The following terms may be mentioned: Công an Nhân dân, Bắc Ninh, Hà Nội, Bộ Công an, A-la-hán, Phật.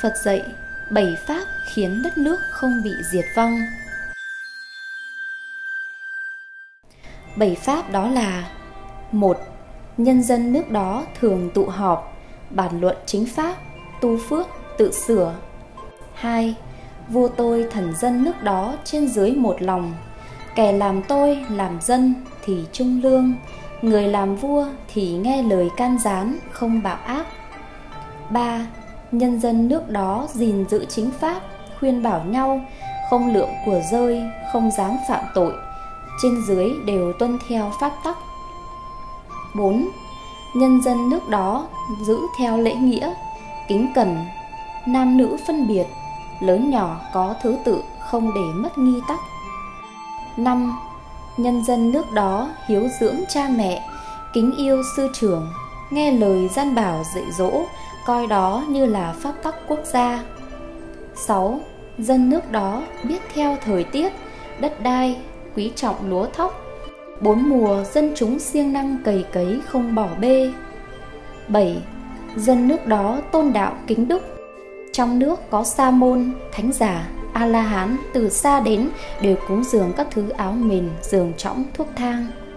Phật dạy 7 pháp khiến đất nước không bị diệt vong. 7 pháp đó là: 1. Nhân dân nước đó thường tụ họp, bàn luận chính pháp, tu phước, tự sửa. 2. Vua tôi thần dân nước đó trên dưới một lòng, kẻ làm tôi làm dân thì trung lương, người làm vua thì nghe lời can gián, không bạo ác. 3. Nhân dân nước đó gìn giữ chính pháp, khuyên bảo nhau, không lượm của rơi, không dám phạm tội, trên dưới đều tuân theo pháp tắc. 4. Nhân dân nước đó giữ theo lễ nghĩa, kính cẩn, nam nữ phân biệt, lớn nhỏ có thứ tự, không để mất nghi tắc. 5. Nhân dân nước đó hiếu dưỡng cha mẹ, kính yêu sư trưởng, nghe lời gian bảo dạy dỗ, coi đó như là pháp tắc quốc gia. 6. Dân nước đó biết theo thời tiết, đất đai, quý trọng lúa thóc, bốn mùa dân chúng siêng năng cày cấy, không bỏ bê. 7. Dân nước đó tôn đạo kính đức, trong nước có sa môn, thánh giả, A-la-hán từ xa đến đều cúng dường các thứ áo mền, giường chõng, thuốc thang.